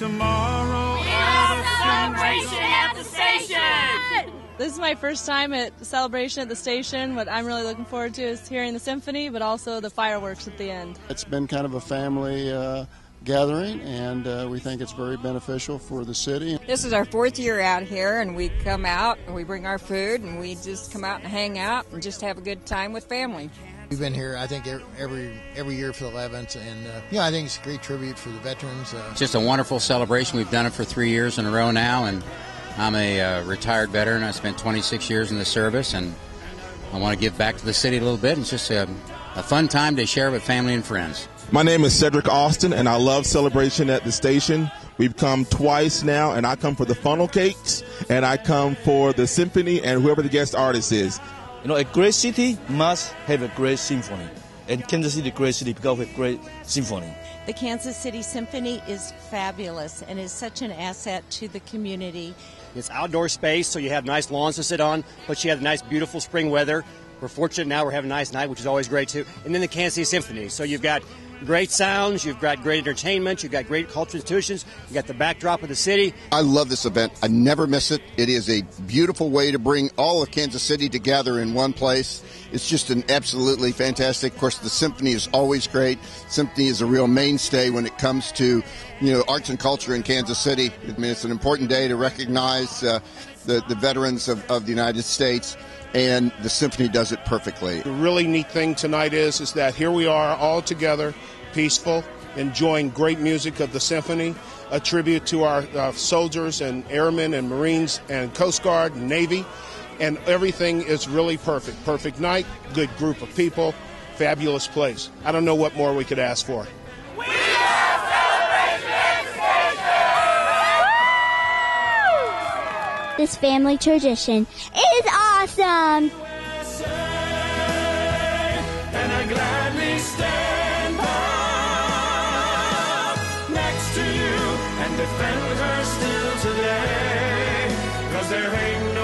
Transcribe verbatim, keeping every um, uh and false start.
tomorrow. We have Celebration at the Station! This is my first time at Celebration at the Station. What I'm really looking forward to is hearing the symphony, but also the fireworks at the end. It's been kind of a family uh, gathering, and uh, we think it's very beneficial for the city. This is our fourth year out here, and we come out and we bring our food and we just come out and hang out and just have a good time with family. We've been here, I think, every every year for the eleventh, and uh, yeah, I think it's a great tribute for the veterans. Uh, it's just a wonderful celebration. We've done it for three years in a row now, and I'm a uh, retired veteran. I spent twenty-six years in the service, and I want to give back to the city a little bit. It's just a, a fun time to share with family and friends. My name is Cedric Austin, and I love Celebration at the Station. We've come twice now, and I come for the funnel cakes, and I come for the symphony and whoever the guest artist is. You know, a great city must have a great symphony. And Kansas City is a great city because of a great symphony. The Kansas City Symphony is fabulous and is such an asset to the community. It's outdoor space, so you have nice lawns to sit on, but you have nice, beautiful spring weather. We're fortunate now we're having a nice night, which is always great, too. And then the Kansas City Symphony. So you've got great sounds, you've got great entertainment, you've got great cultural institutions, you've got the backdrop of the city. I love this event. I never miss it. It is a beautiful way to bring all of Kansas City together in one place. It's just an absolutely fantastic. Of course, the symphony is always great. Symphony is a real mainstay when it comes to, you know, arts and culture in Kansas City. I mean, it's an important day to recognize uh, the, the veterans of, of the United States. And the symphony does it perfectly. The really neat thing tonight is, is that here we are all together, peaceful, enjoying great music of the symphony, a tribute to our uh, soldiers and airmen and Marines and Coast Guard and Navy, and everything is really perfect. Perfect night, good group of people, fabulous place. I don't know what more we could ask for. This family tradition is awesome. And I gladly stand by next to you and defend her still today, 'cause there ain't no